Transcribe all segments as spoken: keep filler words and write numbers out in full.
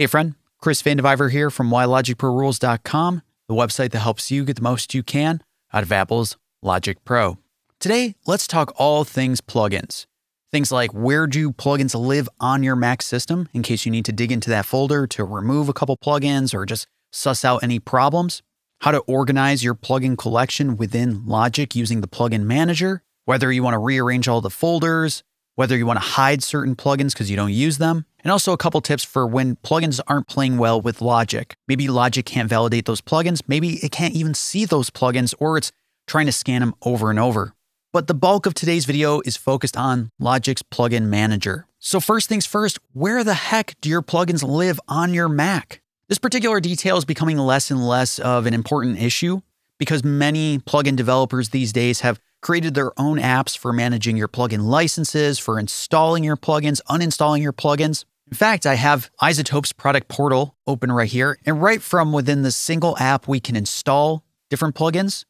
Hey friend, Chris Vandeviver here from Why Logic Pro Rules dot com, the website that helps you get the most you can out of Apple's Logic Pro. Today, let's talk all things plugins. Things like where do plugins live on your Mac system in case you need to dig into that folder to remove a couple plugins or just suss out any problems, how to organize your plugin collection within Logic using the Plugin Manager, whether you want to rearrange all the folders, whether you want to hide certain plugins because you don't use them, and also a couple tips for when plugins aren't playing well with Logic. Maybe Logic can't validate those plugins, maybe it can't even see those plugins, or it's trying to scan them over and over. But the bulk of today's video is focused on Logic's Plugin Manager. So first things first, where the heck do your plugins live on your Mac? This particular detail is becoming less and less of an important issue because many plugin developers these days have created their own apps for managing your plugin licenses, for installing your plugins, uninstalling your plugins. In fact, I have Isotope's product portal open right here, and right from within the single app, we can install different plugins.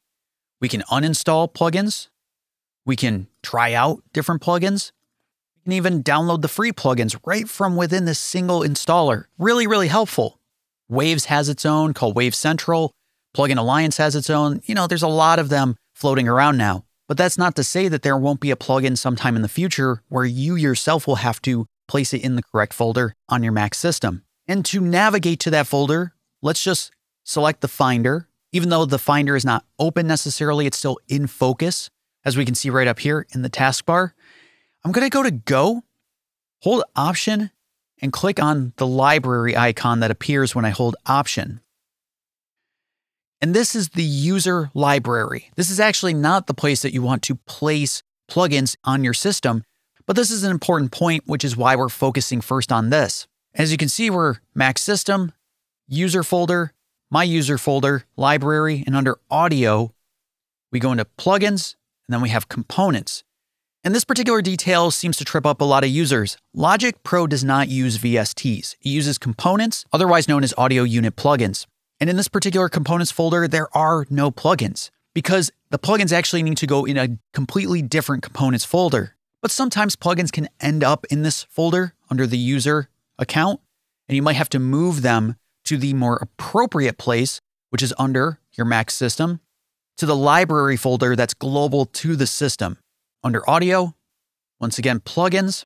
We can uninstall plugins. We can try out different plugins. We can even download the free plugins right from within this single installer. Really, really helpful. Waves has its own called Wave Central. Plugin Alliance has its own. You know, there's a lot of them floating around now. But that's not to say that there won't be a plugin sometime in the future where you yourself will have to place it in the correct folder on your Mac system. And to navigate to that folder, let's just select the Finder. Even though the Finder is not open necessarily, it's still in focus, as we can see right up here in the taskbar. I'm going to go to Go, hold Option, and click on the library icon that appears when I hold Option. And this is the user library. This is actually not the place that you want to place plugins on your system, but this is an important point, which is why we're focusing first on this. As you can see, we're Mac system, user folder, my user folder, library, and under audio, we go into plugins, and then we have components. And this particular detail seems to trip up a lot of users. Logic Pro does not use V S Ts. It uses components, otherwise known as audio unit plugins. And in this particular components folder, there are no plugins because the plugins actually need to go in a completely different components folder. But sometimes plugins can end up in this folder under the user account, and you might have to move them to the more appropriate place, which is under your Mac system, to the library folder that's global to the system. Under audio, once again, plugins,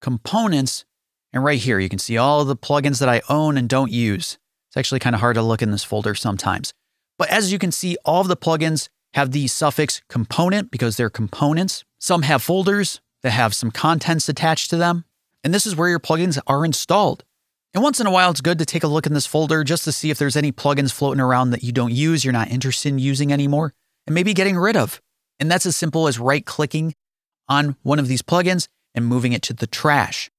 components, and right here, you can see all the plugins that I own and don't use. It's actually kind of hard to look in this folder sometimes. But as you can see, all of the plugins have the suffix component because they're components. Some have folders that have some contents attached to them. And this is where your plugins are installed. And once in a while, it's good to take a look in this folder just to see if there's any plugins floating around that you don't use, you're not interested in using anymore, and maybe getting rid of. And that's as simple as right-clicking on one of these plugins and moving it to the trash.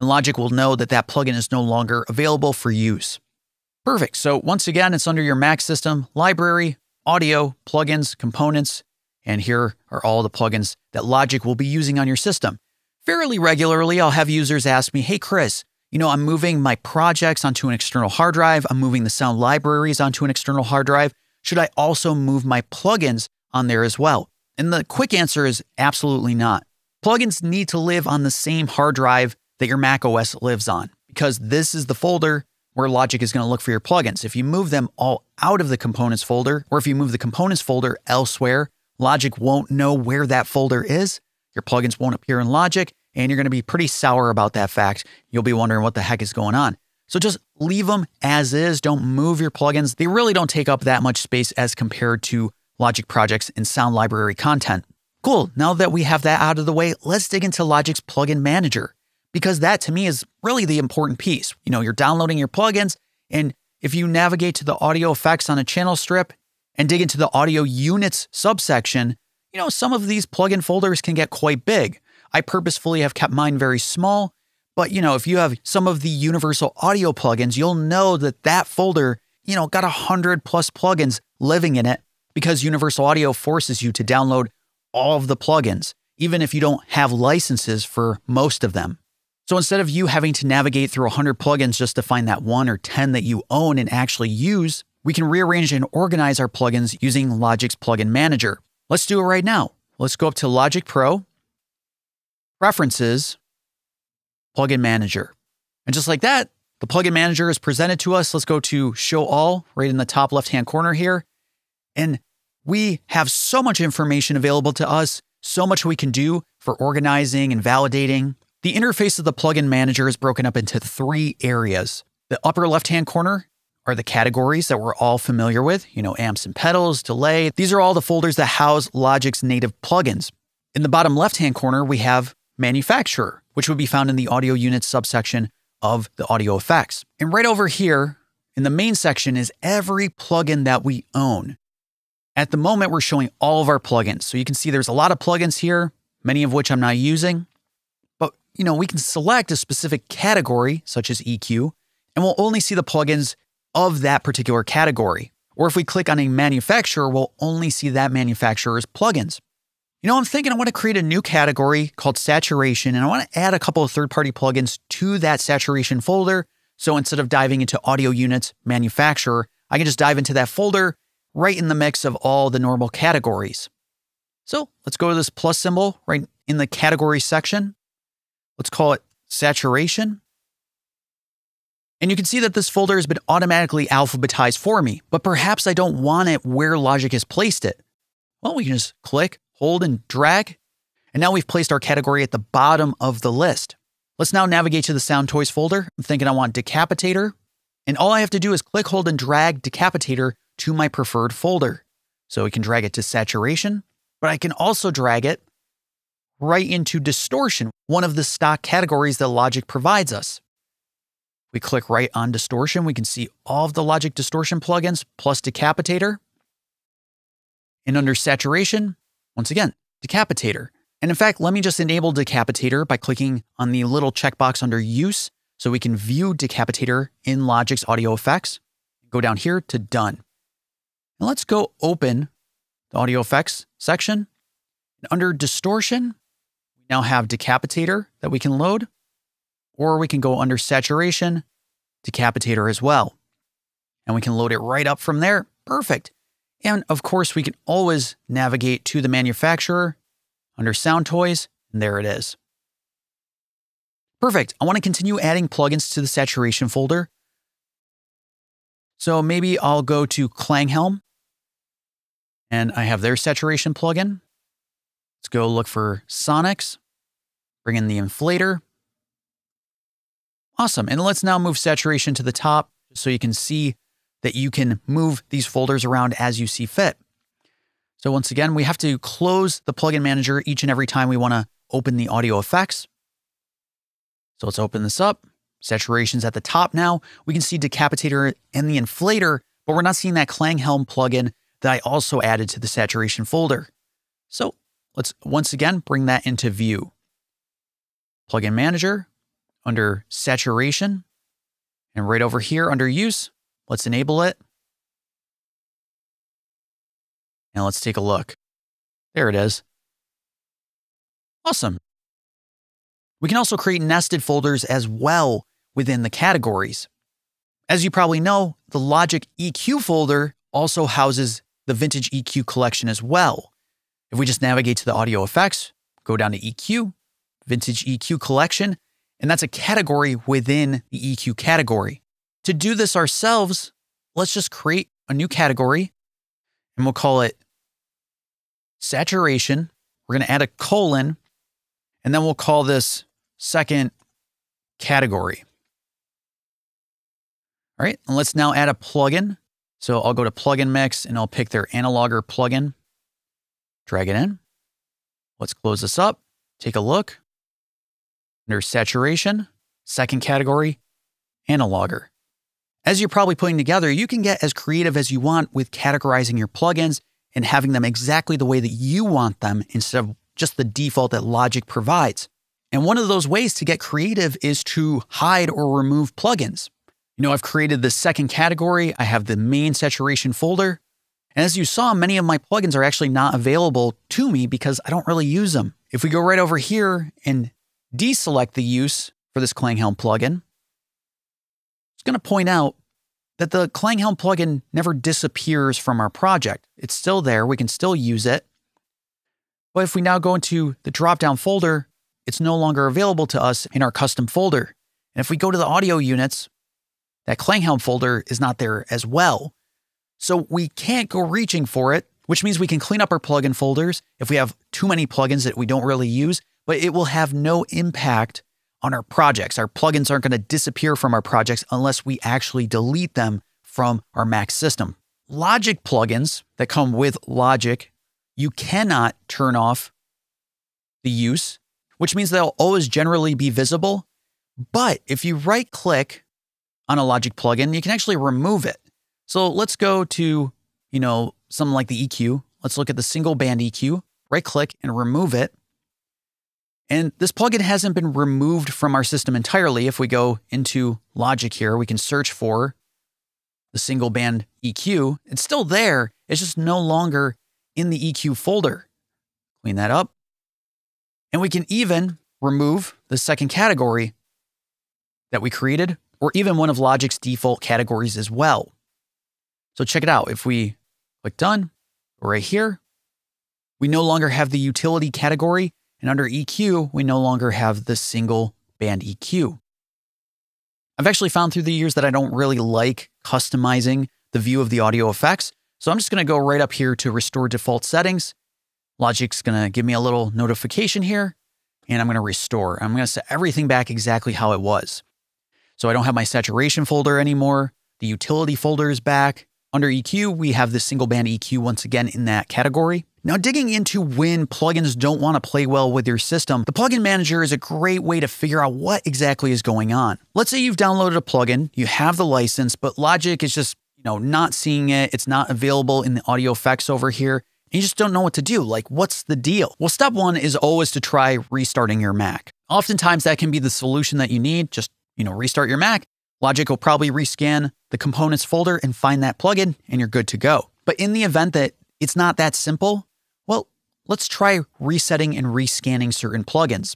And Logic will know that that plugin is no longer available for use. Perfect. So once again, it's under your Mac system, library, audio, plugins, components, and here are all the plugins that Logic will be using on your system. Fairly regularly, I'll have users ask me, hey, Chris, you know, I'm moving my projects onto an external hard drive. I'm moving the sound libraries onto an external hard drive. Should I also move my plugins on there as well? And the quick answer is absolutely not. Plugins need to live on the same hard drive that your Mac O S lives on, because this is the folder where Logic is going to look for your plugins. If you move them all out of the components folder, or if you move the components folder elsewhere, Logic won't know where that folder is. Your plugins won't appear in Logic, and you're going to be pretty sour about that fact. You'll be wondering what the heck is going on. So just leave them as is. Don't move your plugins. They really don't take up that much space as compared to Logic projects and sound library content. Cool. Now that we have that out of the way, let's dig into Logic's Plugin Manager, because that to me is really the important piece. You know, you're downloading your plugins, and if you navigate to the audio effects on a channel strip and dig into the audio units subsection, you know, some of these plugin folders can get quite big. I purposefully have kept mine very small, but you know, if you have some of the Universal Audio plugins, you'll know that that folder, you know, got a hundred plus plugins living in it because Universal Audio forces you to download all of the plugins, even if you don't have licenses for most of them. So instead of you having to navigate through one hundred plugins just to find that one or ten that you own and actually use, we can rearrange and organize our plugins using Logic's Plugin Manager. Let's do it right now. Let's go up to Logic Pro, Preferences, Plugin Manager. And just like that, the plugin manager is presented to us. Let's go to show all right in the top left-hand corner here. And we have so much information available to us, so much we can do for organizing and validating. The interface of the plugin manager is broken up into three areas. The upper left-hand corner are the categories that we're all familiar with, you know, amps and pedals, delay. These are all the folders that house Logic's native plugins. In the bottom left-hand corner, we have manufacturer, which would be found in the audio units subsection of the audio effects. And right over here in the main section is every plugin that we own. At the moment, we're showing all of our plugins. So you can see there's a lot of plugins here, many of which I'm not using, but you know, we can select a specific category such as E Q, and we'll only see the plugins of that particular category. Or if we click on a manufacturer, we'll only see that manufacturer's plugins. You know, I'm thinking I want to create a new category called saturation, and I want to add a couple of third-party plugins to that saturation folder. So instead of diving into audio units, manufacturer, I can just dive into that folder right in the mix of all the normal categories. So let's go to this plus symbol right in the category section. Let's call it saturation. And you can see that this folder has been automatically alphabetized for me, but perhaps I don't want it where Logic has placed it. Well, we can just click, hold and drag. And now we've placed our category at the bottom of the list. Let's now navigate to the Sound Toys folder. I'm thinking I want Decapitator. And all I have to do is click, hold and drag Decapitator to my preferred folder. So we can drag it to saturation, but I can also drag it right into distortion, one of the stock categories that Logic provides us. We click right on distortion. We can see all of the Logic distortion plugins plus Decapitator. And under saturation, once again, Decapitator. And in fact, let me just enable Decapitator by clicking on the little checkbox under use so we can view Decapitator in Logic's audio effects. Go down here to done. And let's go open the audio effects section. And under distortion, we now have Decapitator that we can load, or we can go under saturation, Decapitator as well. And we can load it right up from there. Perfect. And of course, we can always navigate to the manufacturer under Sound Toys, and there it is. Perfect. I want to continue adding plugins to the saturation folder. So maybe I'll go to Klanghelm, and I have their saturation plugin. Let's go look for Sonics, bring in the inflator. Awesome. And let's now move saturation to the top so you can see that you can move these folders around as you see fit. So once again, we have to close the plugin manager each and every time we want to open the audio effects. So let's open this up. Saturation's at the top now. We can see Decapitator and the inflator, but we're not seeing that Klanghelm plugin that I also added to the saturation folder. So let's once again bring that into view. Plugin manager under saturation, and right over here under use, let's enable it. And let's take a look. There it is. Awesome. We can also create nested folders as well within the categories. As you probably know, the Logic E Q folder also houses the vintage E Q collection as well. If we just navigate to the audio effects, go down to E Q, vintage E Q collection, and that's a category within the E Q category. To do this ourselves, let's just create a new category and we'll call it saturation. We're going to add a colon and then we'll call this second category. All right, and let's now add a plugin. So I'll go to plugin mix and I'll pick their analoger plugin, drag it in. Let's close this up, take a look. Under saturation, second category, analoger. As you're probably putting together, you can get as creative as you want with categorizing your plugins and having them exactly the way that you want them instead of just the default that Logic provides. And one of those ways to get creative is to hide or remove plugins. You know, I've created the second category. I have the main saturation folder. And as you saw, many of my plugins are actually not available to me because I don't really use them. If we go right over here and deselect the use for this Klanghelm plugin, I was going to point out that the Klanghelm plugin never disappears from our project. It's still there. We can still use it. But if we now go into the drop-down folder, it's no longer available to us in our custom folder. And if we go to the audio units, that Klanghelm folder is not there as well. So we can't go reaching for it, which means we can clean up our plugin folders if we have too many plugins that we don't really use, but it will have no impact on our projects. Our plugins aren't going to disappear from our projects unless we actually delete them from our Mac system. Logic plugins that come with Logic, you cannot turn off the use, which means they'll always generally be visible. But if you right click on a Logic plugin, you can actually remove it. So let's go to, you know, something like the E Q. Let's look at the single band E Q, right click and remove it. And this plugin hasn't been removed from our system entirely. If we go into Logic here, we can search for the single band E Q. It's still there. It's just no longer in the E Q folder. Clean that up. And we can even remove the second category that we created, or even one of Logic's default categories as well. So check it out. If we click done right here, we no longer have the utility category, and under E Q, we no longer have the single band E Q. I've actually found through the years that I don't really like customizing the view of the audio effects. So I'm just going to go right up here to restore default settings. Logic's going to give me a little notification here, and I'm going to restore. I'm going to set everything back exactly how it was. So I don't have my saturation folder anymore. The utility folder is back. Under E Q, we have the single band E Q once again in that category. Now, digging into when plugins don't want to play well with your system, the Plugin Manager is a great way to figure out what exactly is going on. Let's say you've downloaded a plugin, you have the license, but Logic is just, you know, not seeing it. It's not available in the audio effects over here. And you just don't know what to do. Like, what's the deal? Well, step one is always to try restarting your Mac. Oftentimes that can be the solution that you need. Just, you know, restart your Mac. Logic will probably rescan the components folder and find that plugin, and you're good to go. But in the event that it's not that simple, well, let's try resetting and rescanning certain plugins.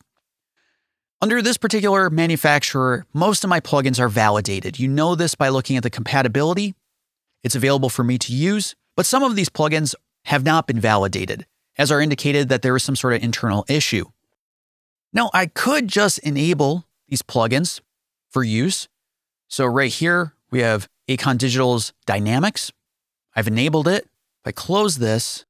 Under this particular manufacturer, most of my plugins are validated. You know this by looking at the compatibility. It's available for me to use, but some of these plugins have not been validated, as are indicated that there is some sort of internal issue. Now, I could just enable these plugins for use. So right here, we have Acon Digital's Dynamics. I've enabled it. If I close this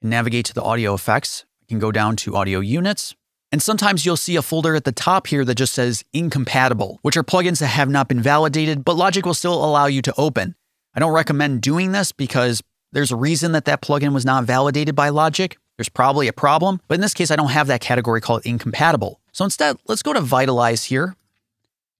and navigate to the audio effects, I can go down to audio units. And sometimes you'll see a folder at the top here that just says incompatible, which are plugins that have not been validated, but Logic will still allow you to open. I don't recommend doing this because there's a reason that that plugin was not validated by Logic. There's probably a problem, but in this case, I don't have that category called incompatible. So instead, let's go to Vitalize here.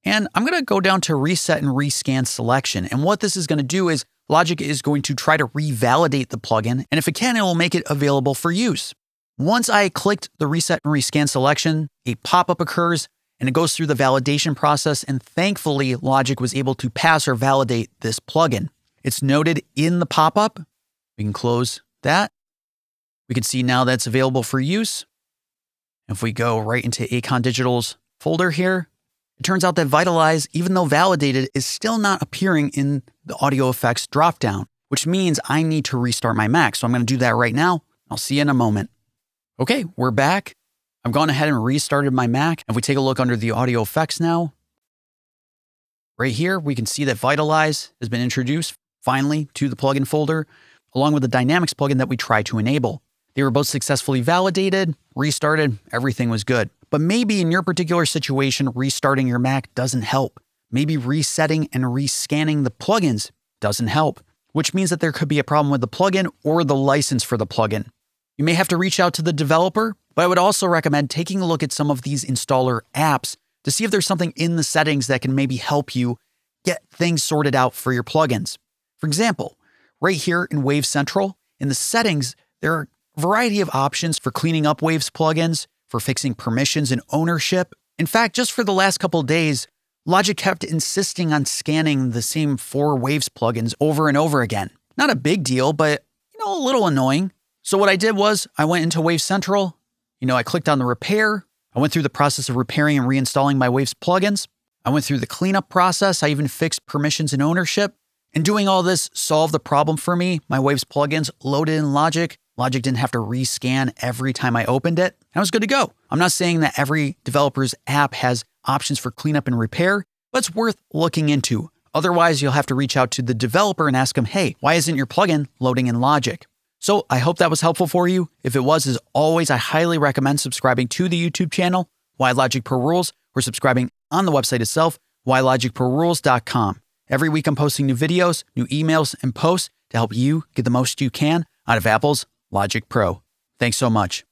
And I'm going to go down to reset and rescan selection. And what this is going to do is Logic is going to try to revalidate the plugin. And if it can, it will make it available for use. Once I clicked the reset and rescan selection, a pop-up occurs and it goes through the validation process. And thankfully, Logic was able to pass or validate this plugin. It's noted in the pop-up. We can close that. We can see now that's available for use. If we go right into Acon Digital's folder here, it turns out that Vitalize, even though validated, is still not appearing in the audio effects dropdown, which means I need to restart my Mac. So I'm going to do that right now. I'll see you in a moment. Okay, we're back. I've gone ahead and restarted my Mac. If we take a look under the audio effects now, right here, we can see that Vitalize has been introduced finally to the plugin folder, along with the Dynamics plugin that we tried to enable. They were both successfully validated, restarted, everything was good. But maybe in your particular situation, restarting your Mac doesn't help. Maybe resetting and rescanning the plugins doesn't help, which means that there could be a problem with the plugin or the license for the plugin. You may have to reach out to the developer, but I would also recommend taking a look at some of these installer apps to see if there's something in the settings that can maybe help you get things sorted out for your plugins. For example, right here in Wave Central, in the settings, there are a variety of options for cleaning up Wave's plugins, for fixing permissions and ownership. In fact, just for the last couple of days, Logic kept insisting on scanning the same four Waves plugins over and over again. Not a big deal, but, you know, a little annoying. So what I did was I went into Wave Central, you know, I clicked on the repair. I went through the process of repairing and reinstalling my Waves plugins. I went through the cleanup process. I even fixed permissions and ownership. And doing all this solved the problem for me. My Waves plugins loaded in Logic. Logic didn't have to rescan every time I opened it. I was good to go. I'm not saying that every developer's app has options for cleanup and repair. that's worth looking into. Otherwise, you'll have to reach out to the developer and ask them, hey, why isn't your plugin loading in Logic? So I hope that was helpful for you. If it was, as always, I highly recommend subscribing to the YouTube channel, WhyLogicProRules, or subscribing on the website itself, Why Logic Pro Rules dot com. Every week I'm posting new videos, new emails, and posts to help you get the most you can out of Apple's Logic Pro. Thanks so much.